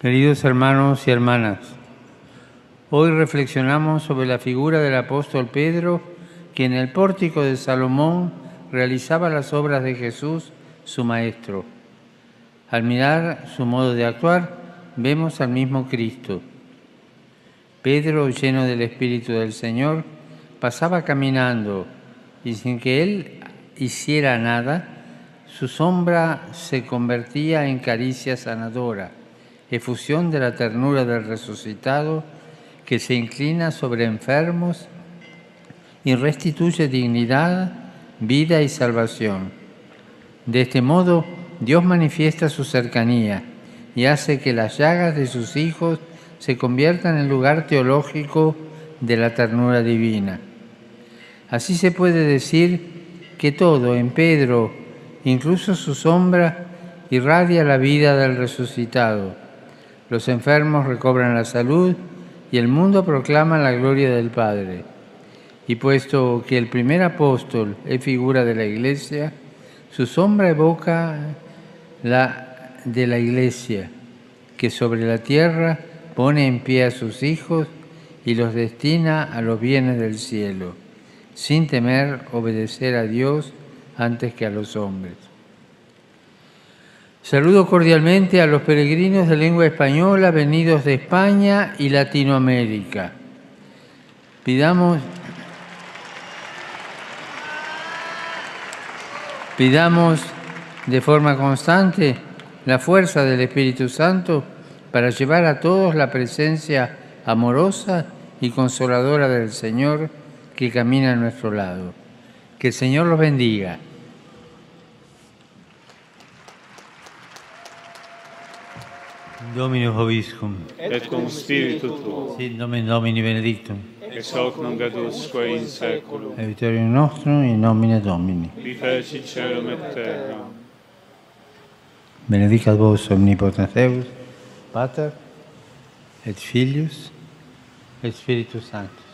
Queridos hermanos y hermanas, hoy reflexionamos sobre la figura del apóstol Pedro, quien en el pórtico de Salomón realizaba las obras de Jesús, su maestro. Al mirar su modo de actuar, vemos al mismo Cristo. Pedro, lleno del Espíritu del Señor, pasaba caminando y sin que él hiciera nada, su sombra se convertía en caricia sanadora, efusión de la ternura del resucitado que se inclina sobre enfermos y restituye dignidad, vida y salvación. De este modo, Dios manifiesta su cercanía y hace que las llagas de sus hijos se conviertan en lugar teológico de la ternura divina. Así se puede decir que todo en Pedro, incluso su sombra, irradia la vida del resucitado. Los enfermos recobran la salud y el mundo proclama la gloria del Padre. Y puesto que el primer apóstol es figura de la Iglesia, su sombra evoca la de la Iglesia, que sobre la tierra pone en pie a sus hijos y los destina a los bienes del cielo, sin temer obedecer a Dios antes que a los hombres. Saludo cordialmente a los peregrinos de lengua española venidos de España y Latinoamérica. Pidamos de forma constante la fuerza del Espíritu Santo para llevar a todos la presencia amorosa y consoladora del Señor que camina a nuestro lado. Que el Señor los bendiga. Dominus vobiscum. Et cum spiritu tuo. Sit nomen Domini benedictum. Ex hoc nunc et usque in saeculum. Aiuterium nostrum in nomine Domini. Qui fecit caelum et terram. Benedicat vos omnipotens Deus, Pater, et Filius, et Spiritus Sanctus.